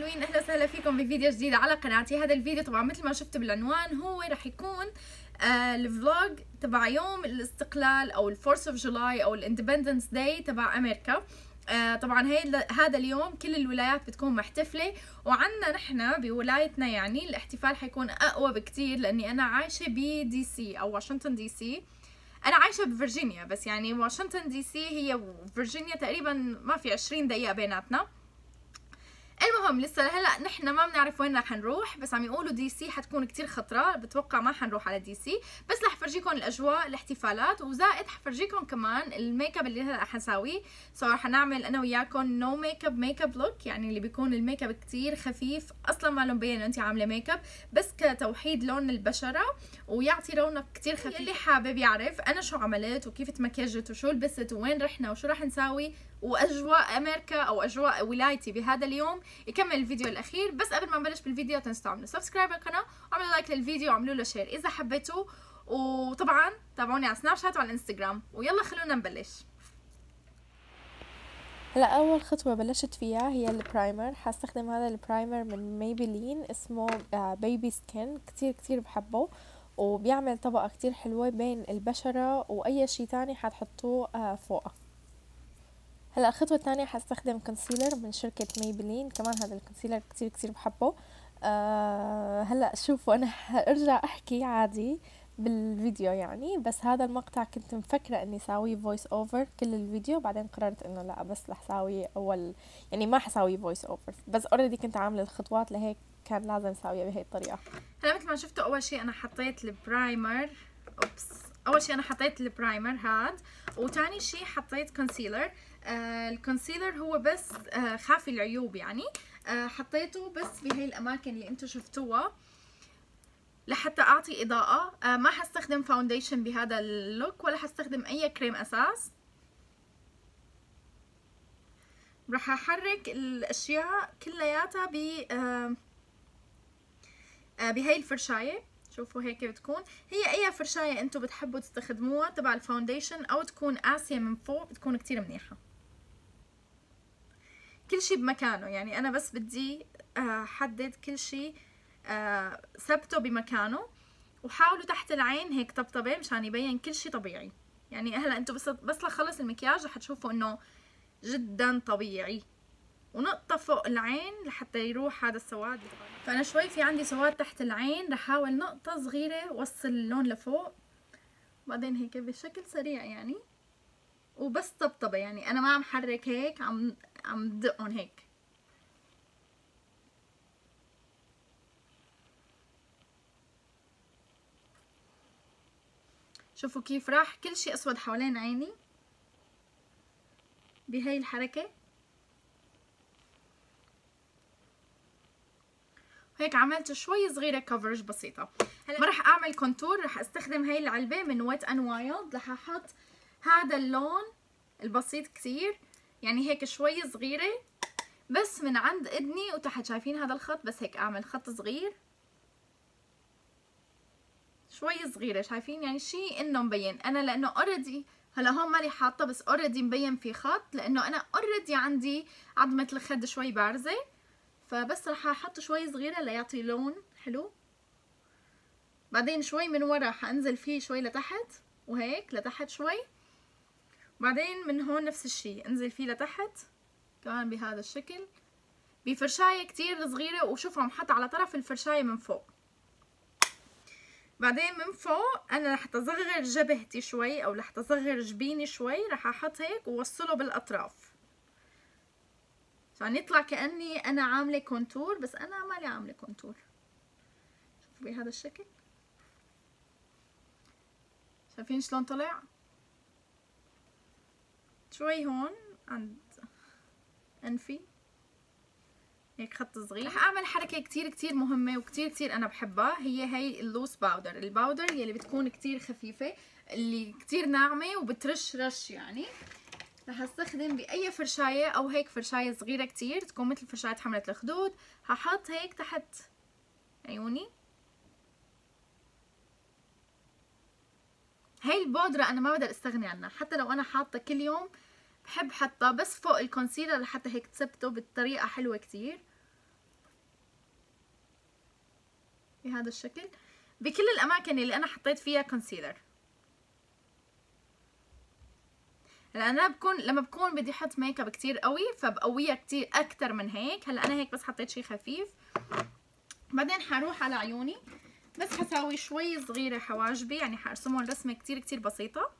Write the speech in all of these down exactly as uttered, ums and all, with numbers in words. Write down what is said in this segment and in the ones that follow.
حلوين، اهلا وسهلا فيكم بفيديو جديد على قناتي. هذا الفيديو طبعا مثل ما شفتوا بالعنوان هو رح يكون آه الفلوج تبع يوم الاستقلال او الفورث اوف جولاي او الاندبندنس داي تبع امريكا. آه طبعا هي هذا اليوم كل الولايات بتكون محتفله، وعندنا نحن بولايتنا يعني الاحتفال حيكون اقوى بكتير، لاني انا عايشه بدي سي او واشنطن دي سي. انا عايشه بفرجينيا، بس يعني واشنطن دي سي هي وفرجينيا تقريبا ما في عشرين دقيقه بيناتنا. المهم لسه هلا نحن ما بنعرف وين رح نروح، بس عم يقولوا دي سي حتكون كتير خطره، بتوقع ما حنروح على دي سي، بس رح فرجيكم الاجواء الاحتفالات، وزائد حفرجيكم كمان الميك اب اللي هلا حنساويه. سو رح نعمل انا وياكم نو ميك اب ميك اب لوك، يعني اللي بيكون الميك اب كتير خفيف، اصلا ما له مبين انت عامله ميك اب، بس كتوحيد لون البشره ويعطي رونق كتير خفيف. اللي حابب يعرف انا شو عملت وكيف تمكيجت وشو لبست وين رحنا وشو رح نساوي واجواء امريكا او اجواء ولايتي بهذا اليوم، يكمل الفيديو الاخير. بس قبل ما نبلش بالفيديو تنسوا تعملوا سبسكرايب للقناه، وعملوا لايك للفيديو، وعملوا له شير اذا حبيتوا، وطبعا تابعوني على سناب شات وعلى انستغرام. ويلا خلونا نبلش. هلا اول خطوه بلشت فيها هي البرايمر. حستخدم هذا البرايمر من ميبلين اسمه بيبي سكين، كتير كتير بحبه وبيعمل طبقه كتير حلوه بين البشره واي شيء تاني حتحطوه فوقها. هلا الخطوة الثانية حستخدم كونسيلر من شركة ميبلين، كمان هذا الكونسيلر كتير كتير بحبه. أه هلا شوفوا انا ارجع احكي عادي بالفيديو يعني، بس هذا المقطع كنت مفكرة اني ساوي فويس اوفر كل الفيديو، بعدين قررت انه لا، بس رح ساوي اول يعني ما حساوي فويس اوفر، بس اوريدي كنت عاملة الخطوات لهيك كان لازم ساويها بهي الطريقة. هلا مثل ما شفتوا اول شي انا حطيت البرايمر، اوبس اول شي انا حطيت البرايمر هاد، وتاني شي حطيت كونسيلر. آه الكونسيلر هو بس آه خافي العيوب يعني، آه حطيته بس بهي الاماكن اللي انتم شفتوها لحتى اعطي اضاءه. آه ما حستخدم فاونديشن بهذا اللوك ولا حستخدم اي كريم اساس، رح احرك الاشياء كلياتها ب آه آه بهي الفرشايه. شوفوا هيك بتكون هي، اي فرشاية انتو بتحبوا تستخدموها تبع الفاونديشن او تكون قاسية من فوق بتكون كتير منيحة. كل شي بمكانه، يعني انا بس بدي احدد كل شي ثبته بمكانه، وحاولوا تحت العين هيك طبطبه مشان يبين كل شي طبيعي. يعني هلا انتو بس بس لخلص المكياج رح تشوفوا انه جدا طبيعي، ونقطة فوق العين لحتى يروح هذا السواد. فأنا شوي في عندي سواد تحت العين، رح أحاول نقطة صغيرة وصل اللون لفوق، بعدين هيك بشكل سريع يعني، وبس طبطبة يعني أنا ما عم حرك هيك، عم عم دقهم هيك. شوفوا كيف راح كل شي أسود حوالين عيني بهاي الحركة. هيك عملت شوي صغيرة كفرج بسيطة. هلا ما رح اعمل كونتور، رح استخدم هاي العلبة من ويت اند وايلد، رح احط هذا اللون البسيط كتير يعني هيك شوي صغيرة، بس من عند اذني وتحت شايفين هذا الخط، بس هيك اعمل خط صغير شوي صغيرة، شايفين يعني شي انه مبين. انا لانه اوريدي هلا هون مالي حاطة، بس اوريدي مبين في خط، لانه انا اوريدي عندي عظمة الخد شوي بارزة، فبس رح احط شوي صغيرة ليعطي لون حلو. بعدين شوي من ورا حانزل فيه شوي لتحت، وهيك لتحت شوي، بعدين من هون نفس الشي انزل فيه لتحت كمان بهذا الشكل بفرشاية كتير صغيرة. وشوفوا عم حط على طرف الفرشاية من فوق، بعدين من فوق انا رح اصغر جبهتي شوي او رح اصغر جبيني شوي، رح احط هيك ووصله بالاطراف عشان يطلع كأني أنا عاملة كونتور، بس أنا مالي عاملة كونتور. شوفوا بهذا الشكل، شايفين شلون طلع؟ شوي هون عند أنفي هيك خط صغير. رح أعمل حركة كتير كتير مهمة وكتير كتير أنا بحبها، هي هي اللوس باودر. الباودر يلي بتكون كتير خفيفة، اللي كتير ناعمة وبترش رش يعني. رح استخدم باي فرشايه او هيك فرشايه صغيره كتير تكون مثل فرشايه حمله الخدود، هحط هيك تحت عيوني. هاي البودره انا ما بقدر استغني عنها، حتى لو انا حاطه كل يوم بحب حطها بس فوق الكونسيلر لحتى هيك تثبته بطريقه حلوه كتير. بهذا الشكل بكل الاماكن اللي انا حطيت فيها كونسيلر. هلا انا بكون لما بكون بدي احط ميك اب كتير قوي فبقويها كتير اكتر من هيك. هلا انا هيك بس حطيت شي خفيف. بعدين حروح على عيوني، بس حساوي شوي صغيرة حواجبي، يعني حرسمهم رسمة كتير كتير بسيطة.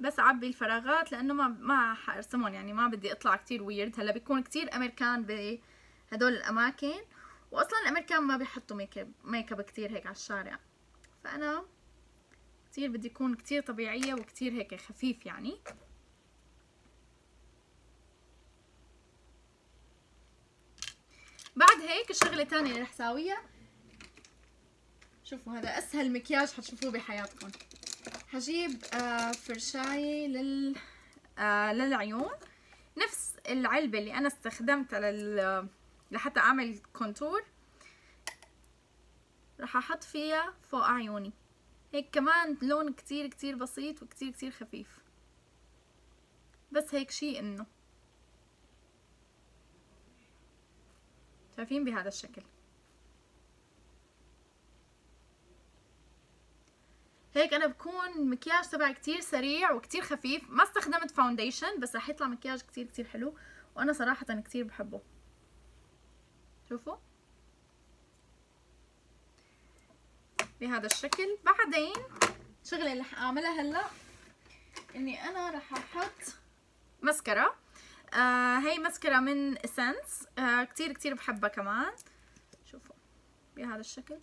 بس عبي الفراغات لانه ما ما حرسمهم، يعني ما بدي اطلع كتير ويرد. هلا بيكون كتير امريكان بهدول الاماكن، واصلا الامريكان ما بيحطوا ميك اب ميك اب كتير هيك على الشارع، فانا كتير بدي يكون كتير طبيعية وكتير هيك خفيف يعني. بعد هيك الشغلة الثانية اللي رح ساويها، شوفوا هذا اسهل مكياج حتشوفوه بحياتكم. هجيب آه فرشاية لل آه للعيون، نفس العلبة اللي انا استخدمتها لل لحتى اعمل كونتور، رح احط فيها فوق عيوني هيك كمان لون كتير كتير بسيط وكتير كتير خفيف. بس هيك شي انه شايفين بهذا الشكل. هيك انا بكون مكياج تبعي كتير سريع وكتير خفيف، ما استخدمت فاونديشن بس رح يطلع مكياج كتير كتير حلو، وانا صراحة كتير بحبه. شوفوا بهذا الشكل. بعدين الشغلة اللي رح اعملها هلا اني انا رح احط ماسكارا. آه هي ماسكارا من اسنس، آه كتير كتير بحبها كمان. شوفوا بهذا الشكل،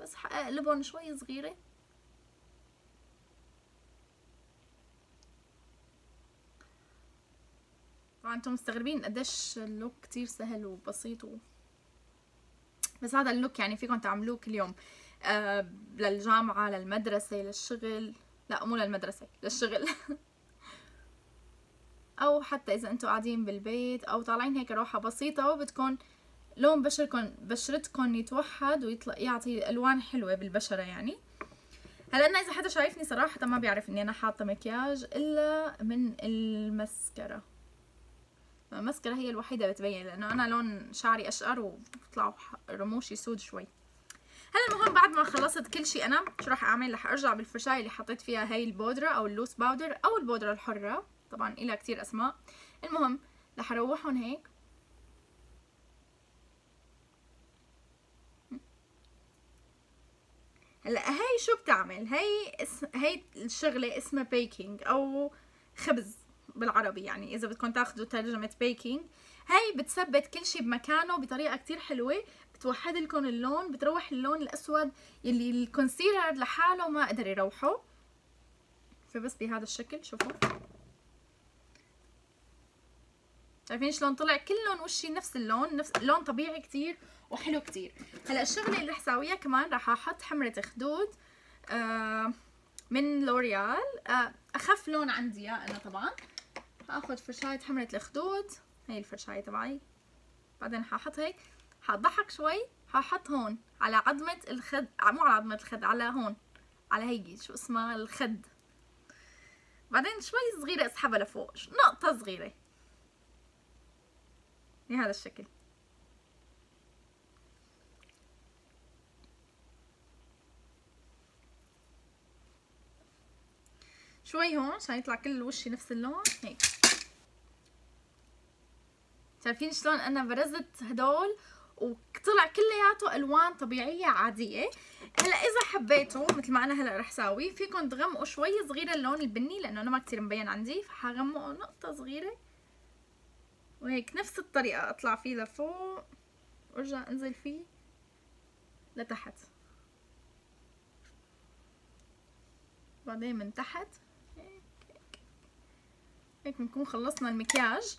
بس حقلبهم شوي صغيرة. طبعا انتم مستغربين قديش اللوك كتير سهل وبسيط و... بس هذا اللوك يعني فيكم تعملوه كل يوم، آه للجامعة، للمدرسة، للشغل. لا مو للمدرسة، للشغل. او حتى اذا انتم قاعدين بالبيت او طالعين هيك روحة بسيطة وبدكم لون بشركم بشرتكم يتوحد ويطلع يعطي الوان حلوة بالبشرة يعني. هلا انا اذا حدا شايفني صراحة ما بيعرف اني انا حاطة مكياج الا من المسكرة. المسكرة هي الوحيدة بتبين، لانه انا لون شعري اشقر وبطلعوا رموشي سود شوي. هلا المهم بعد ما خلصت كل شيء انا شو راح اعمل؟ رح ارجع بالفرشاية اللي حطيت فيها هي البودرة او اللوس باودر او البودرة الحرة، طبعا إلها كتير اسماء. المهم رح اروحهم هيك هلا. هي شو بتعمل؟ هي اسم... هي الشغلة اسمها بيكينج او خبز بالعربي، يعني اذا بدكم تاخذوا ترجمة بيكينج. هي بتثبت كل شيء بمكانه بطريقة كتير حلوة، بتوحد لكم اللون، بتروح اللون الاسود يلي الكونسيلر لحاله ما قدر يروحه. فبس بهذا الشكل شوفوا، شايفين شلون طلع كلهم وشي نفس اللون، نفس لون طبيعي كتير وحلو كتير. هلا الشغله اللي رح اساويها كمان رح احط حمرة خدود آه من لوريال، آه اخف لون عندي يا انا. طبعا هاخد فرشاية حمرة الخدود، هي الفرشاية تبعي. بعدين هحط هيك، هضحك شوي، هحط هون على عظمة الخد، مو على عظمة الخد، على هون، على هيجي شو اسمها الخد. بعدين شوي صغيرة اسحبها لفوق، نقطة صغيرة بهذا الشكل. شوي هون عشان يطلع كل الوش نفس اللون هيك. شايفين شلون انا برزت هدول وطلع كلياته الوان طبيعيه عاديه. هلا اذا حبيتوا مثل ما انا هلا رح ساوي، فيكم تغمقوا شوي صغيره اللون البني لانه انا ما كتير مبين عندي، فحغمقه نقطه صغيره وهيك نفس الطريقة اطلع فيه لفوق وارجع انزل فيه لتحت، بعدين من تحت هيك هيك. هيك بنكون خلصنا المكياج.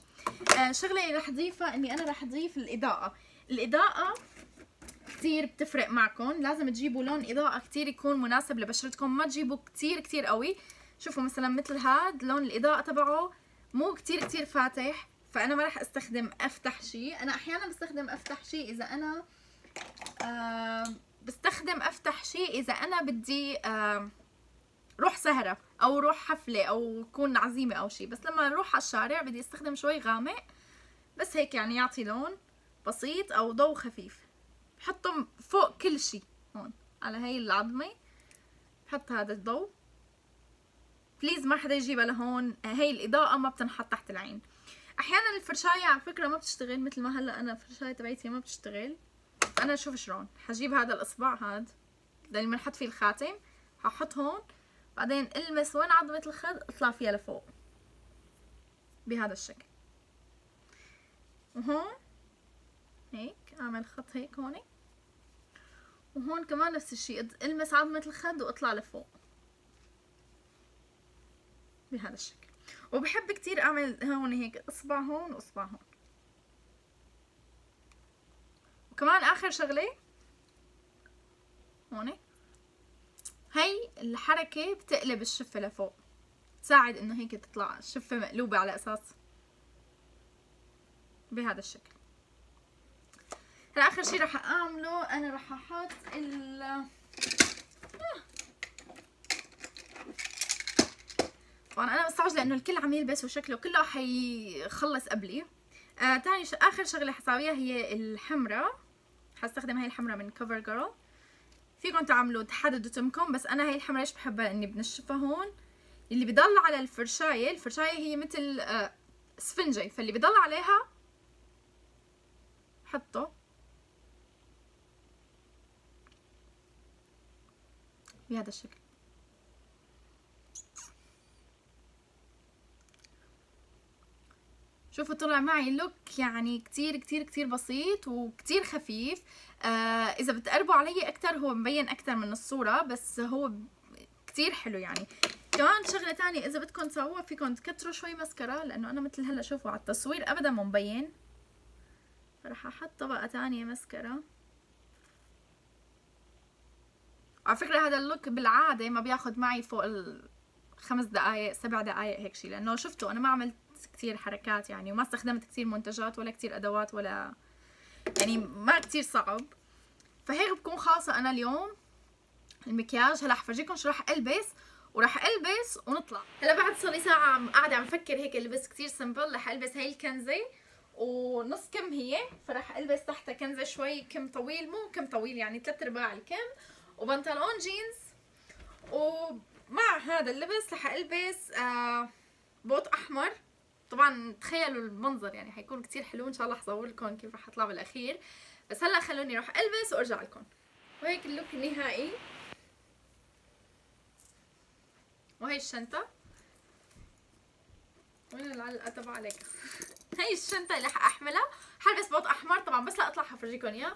آه شغلة اللي رح اضيفها اني انا رح اضيف الاضاءة. الاضاءة كتير بتفرق معكم، لازم تجيبوا لون اضاءة كتير يكون مناسب لبشرتكم، ما تجيبوا كتير كتير قوي. شوفوا مثلا مثل هاد لون الاضاءة تبعه مو كتير كتير فاتح، فانا ما راح استخدم افتح شيء. انا احيانا بستخدم افتح شيء اذا انا آه بستخدم افتح شيء اذا انا بدي آه روح سهرة او روح حفلة او كون عزيمة او شي. بس لما اروح على الشارع بدي استخدم شوي غامق بس هيك يعني يعطي لون بسيط او ضوء خفيف. بحطهم فوق كل شي هون على هاي العظمة، بحط هذا الضوء. بليز ما حدا يجيبها لهون، هاي الاضاءة ما بتنحط تحت العين. احيانا الفرشاية على فكرة ما بتشتغل، مثل ما هلا انا الفرشاية تبعتي ما بتشتغل. انا شوف شلون حجيب هذا الاصبع هاد اللي بنحط فيه الخاتم، هحط هون بعدين المس وين عظمة الخد اطلع فيها لفوق بهذا الشكل. وهون هيك اعمل خط هيك هون، وهون كمان نفس الشيء المس عظمة الخد واطلع لفوق بهذا الشكل. وبحب كتير اعمل هون هيك اصبع هون واصبع هون. وكمان اخر شغلة هون، هي الحركة بتقلب الشفة لفوق، تساعد انه هيك تطلع الشفة مقلوبة على اساس بهذا الشكل. هلا اخر شي رح اعمله انا رح احط ال طبعا انا مستعجلة لانه الكل عم يلبس وشكله كله حيخلص قبلي. آه تاني ش... اخر شغلة حساويها هي الحمرة. حستخدم هاي الحمرة من كفر جيرل، فيكم تعملوا تحددوا تمكم، بس انا هاي الحمرة ليش بحبها؟ لاني بنشفها هون. اللي بضل على الفرشاية، الفرشاية هي مثل آه اسفنجة، فاللي بضل عليها حطه بهذا الشكل. شوفوا طلع معي لوك يعني كتير كتير كتير بسيط وكتير خفيف. آه اذا بتقربوا علي اكتر هو مبين اكتر من الصورة، بس هو كتير حلو يعني. كمان شغلة تانية اذا بدكم تسووها فيكم تكتروا شوي مسكرة، لانه انا مثل هلا شوفوا على التصوير ابدا مو مبين. رح احط طبقة تانية مسكرة. على فكرة هذا اللوك بالعادة ما بياخد معي فوق الخمس دقايق سبع دقايق هيك شي، لانه شفتوا انا ما عملت كتير حركات يعني، وما استخدمت كتير منتجات ولا كتير ادوات ولا يعني ما كتير صعب. فهيك بكون خاصة انا اليوم المكياج. هلا حفرجيكم شو رح البس، وراح البس ونطلع. هلا بعد صار لي ساعة قاعدة عم فكر هيك لبس كتير سمبل. رح البس هاي الكنزة ونص كم هي، فرح البس تحتها كنزة شوي كم طويل، مو كم طويل يعني ثلاث ارباع الكم، وبنطلون جينز. ومع هذا اللبس رح البس آه بوت احمر. طبعا تخيلوا المنظر يعني حيكون كتير حلو، ان شاء الله حصور لكم كيف رح اطلع بالاخير. بس هلا خلوني اروح البس وارجع لكم. وهيك اللوك النهائي، وهي الشنطة. وين العلقة تبع عليك؟ هي الشنطة اللي حاحملها، حلبس بوت احمر طبعا بس لاطلع حفرجيكم اياه.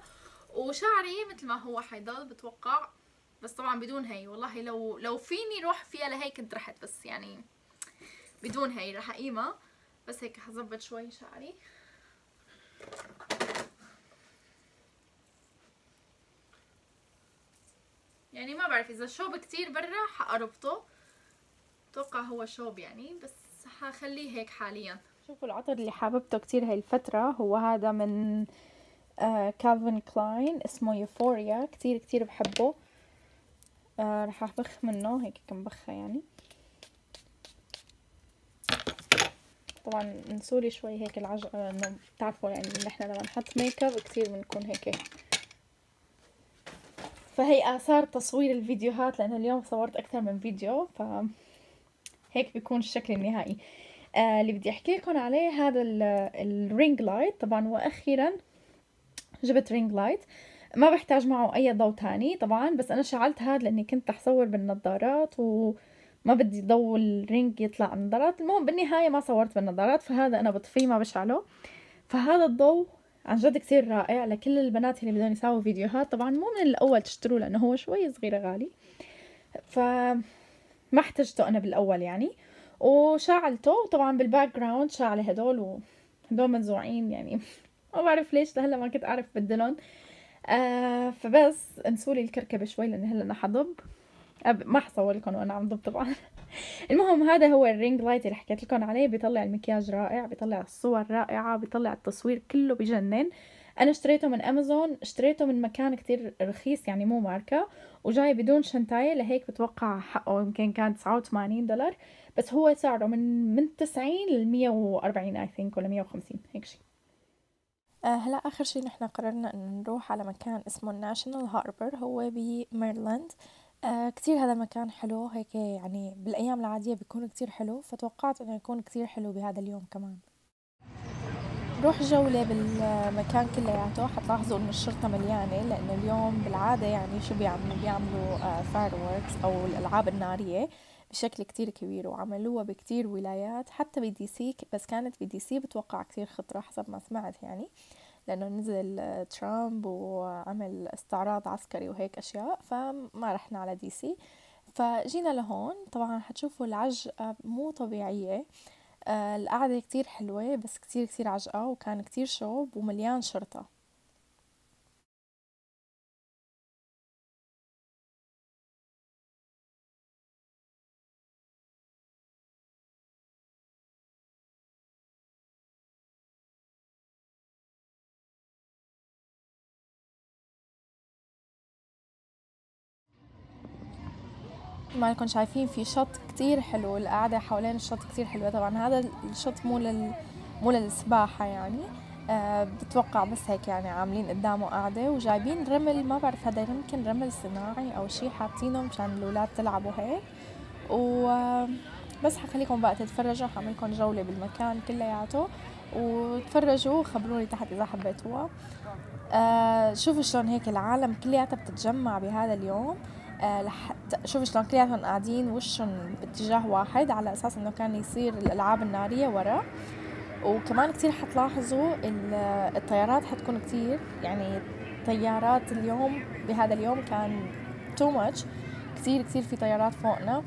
وشعري مثل ما هو حيضل بتوقع، بس طبعا بدون هي. والله لو لو فيني روح فيها لهي كنت رحت، بس يعني بدون هي رح اقيمها. بس هيك حظبط شوي شعري. يعني ما بعرف اذا شوب كتير برا حاربطه، اتوقع هو شوب يعني، بس حخليه هيك حاليا. شوفوا العطر اللي حاببته كتير هاي الفترة هو هذا من آه كالفين كلاين، اسمه يوفوريا. كتير كتير بحبه. آه رح أبخ منه هيك كم بخة يعني. طبعا نسولي شوي هيك العجقة، انه بتعرفوا يعني نحن لما نحط ميك اب كتير بنكون هيك. فهي آثار تصوير الفيديوهات، لأنه اليوم صورت أكثر من فيديو، ف هيك بيكون الشكل النهائي. آه اللي بدي احكي لكم عليه هذا الرينج لايت. طبعا واخيرا جبت رينج لايت، ما بحتاج معه اي ضوء تاني طبعا، بس انا شعلت هذا لاني كنت رح صور بالنظارات وما بدي ضوء الرينج يطلع على النظارات. المهم بالنهايه ما صورت بالنظارات، فهذا انا بطفيه ما بشعله. فهذا الضوء عن جد كثير رائع لكل البنات اللي بدهم يساووا فيديوهات. طبعا مو من الاول تشتروه لانه هو شوي صغير غالي، ف ما احتجته انا بالاول يعني. وشعلته طبعا بالباك جراوند، شعله هدول وهدول منزوعين يعني ما بعرف ليش لهلا ما كنت اعرف بدلهم. آه فبس انسولي الكركبه شوي لان هلا انا حضب، ما حصور لكم وانا عم ضب طبعا. المهم هذا هو الرينج لايت اللي حكيت لكم عليه. بيطلع المكياج رائع، بيطلع الصور رائعه، بيطلع التصوير كله بجنن. انا اشتريته من امازون، اشتريته من مكان كتير رخيص يعني مو ماركة، وجاي بدون شنطاية، لهيك بتوقع حقه يمكن كان تسعة وثمانين دولار، بس هو سعره من من تسعين ل مية وأربعين اي ثينك ولا مية وخمسين هيك شيء. هلا آخر شي نحن قررنا إنه نروح على مكان اسمه الناشنال هاربر، هو بميرلاند. آه كتير هذا المكان حلو هيك، يعني بالأيام العادية بيكون كتير حلو، فتوقعت إنه يكون كتير حلو بهذا اليوم. كمان نروح جولة بالمكان كلياته، حتلاحظوا إنه الشرطة مليانة، لأنه اليوم بالعادة يعني شو بيعملوا بيعملوا آه فايروركس أو الألعاب النارية بشكل كتير كبير، وعملوها بكتير ولايات حتى بدي سي، بس كانت بدي سي بتوقع كتير خطرة حسب ما سمعت يعني، لأنه نزل ترامب وعمل استعراض عسكري وهيك أشياء، فما رحنا على دي سي. فجينا لهون، طبعا حتشوفوا العجقة مو طبيعية، القعدة كتير حلوة بس كتير كتير عجقة، وكان كتير شوب ومليان شرطة. ما لكم شايفين في شط كتير حلو، القعدة حوالين الشط كتير حلوة. طبعا هذا الشط مو لل مو للسباحة يعني، أه بتوقع بس هيك يعني عاملين قدامه قاعدة، وجايبين رمل، ما بعرف هذا يمكن رمل صناعي أو شي، حاطينه مشان الأولاد تلعبوا هيك. وبس حخليكم بقى تتفرجوا، حعملكم جولة بالمكان كلياته وتفرجوا وخبروني تحت إذا حبيتوها. أه شوفوا شلون هيك العالم كلياتها بتتجمع بهذا اليوم، شوفوا شلون كلياتهم قاعدين وشهم باتجاه واحد، على اساس انه كان يصير الالعاب الناريه ورا. وكمان كتير حتلاحظوا الطيارات حتكون كتير، يعني طيارات اليوم بهذا اليوم كان تو ماتش، كتير كتير في طيارات فوقنا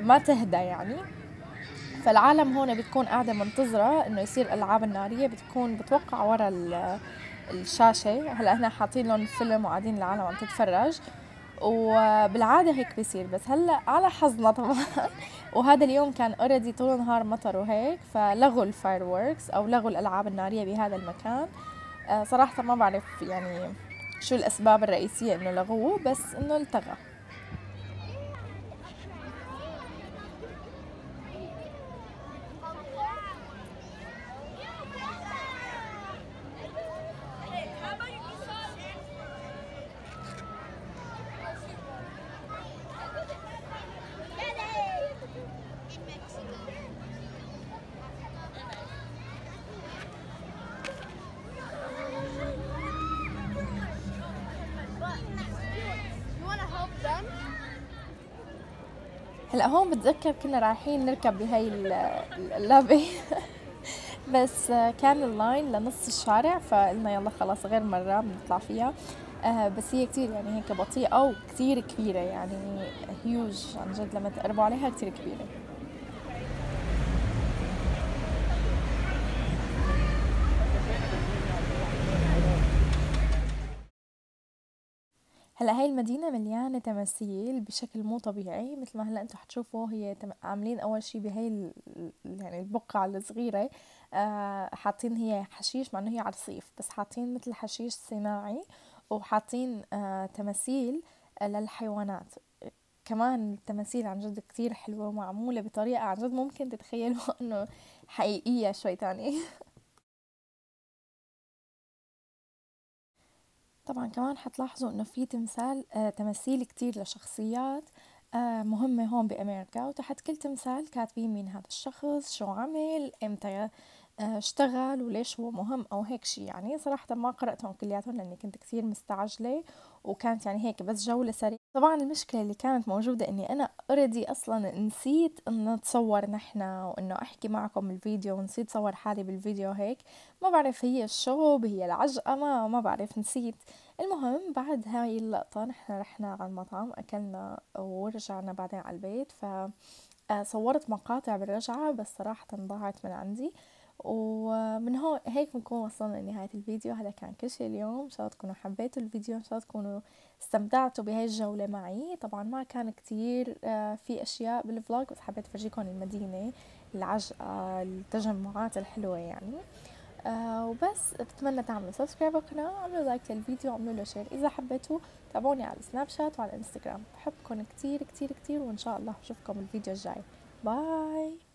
ما تهدى يعني. فالعالم هون بتكون قاعده منتظره انه يصير الالعاب الناريه، بتكون بتوقع ورا الشاشه. هلا هنا حاطين لهم فيلم وقاعدين العالم عم تتفرج، وبالعاده هيك بيصير، بس هلا على حظنا طبعا وهذا اليوم كان اوريدي طول النهار مطر وهيك، فلغوا الفايروركس او لغوا الالعاب الناريه بهذا المكان. آه صراحه ما بعرف يعني شو الاسباب الرئيسيه انه لغوه، بس انه التغى. هلا هون بتذكر كنا رايحين نركب بهاي القلابة بس كان اللاين لنص الشارع، فقلنا يلا خلاص غير مرة بنطلع فيها. آه بس هي كتير يعني هيك بطيئة وكتير كبيرة، يعني هيوج عن جد لما تقربوا عليها كتير كبيرة. هلا هاي المدينة مليانة تماثيل بشكل مو طبيعي، مثل ما هلا انتم حتشوفوا هي عاملين اول شي بهاي يعني البقعة الصغيرة، آه حاطين هي حشيش، مع انه هي على الرصيف، بس حاطين مثل حشيش صناعي، وحاطين آه تماثيل للحيوانات. كمان التماثيل عن جد كتير حلوة، ومعمولة بطريقة عن جد ممكن تتخيلوا انه حقيقية شوي تاني. طبعا كمان حتلاحظوا انه في تمثال آه، تماثيل كتير لشخصيات آه، مهمة هون بامريكا، وتحت كل تمثال كاتبين مين هذا الشخص، شو عمل، امتى آه، اشتغل، وليش هو مهم او هيك شي. يعني صراحة ما قرأتهم كلياتهم لاني كنت كتير مستعجلة، وكانت يعني هيك بس جولة سريعة. طبعا المشكلة اللي كانت موجودة اني انا اوريدي اصلا نسيت انه اتصور نحن وانه احكي معكم بالفيديو، ونسيت صور حالي بالفيديو هيك، ما بعرف هي الشوب هي العجقة ما ما بعرف، نسيت. المهم بعد هاي اللقطة نحن رحنا على المطعم اكلنا ورجعنا بعدين على البيت، فصورت مقاطع بالرجعة بس صراحة ضاعت من عندي. ومن هون هيك بنكون وصلنا لنهاية الفيديو. هذا كان كل شيء اليوم، ان شاء الله تكونوا حبيتوا الفيديو، ان شاء الله تكونوا استمتعتوا بهاي الجولة معي. طبعا ما كان كتير في اشياء بالفلوج، بس حبيت افرجيكم المدينة، العجقة، التجمعات الحلوة يعني. آه وبس. بتمنى تعملوا سبسكرايب للقناه، اعملوا لايك للفيديو، اعملوا له شير اذا حبيتوا، تابعوني على سناب شات وعلى انستغرام. بحبكم كتير كتير كتير، وان شاء الله بشوفكم الفيديو الجاي. باي.